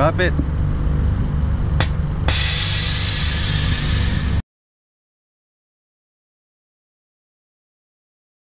drop it.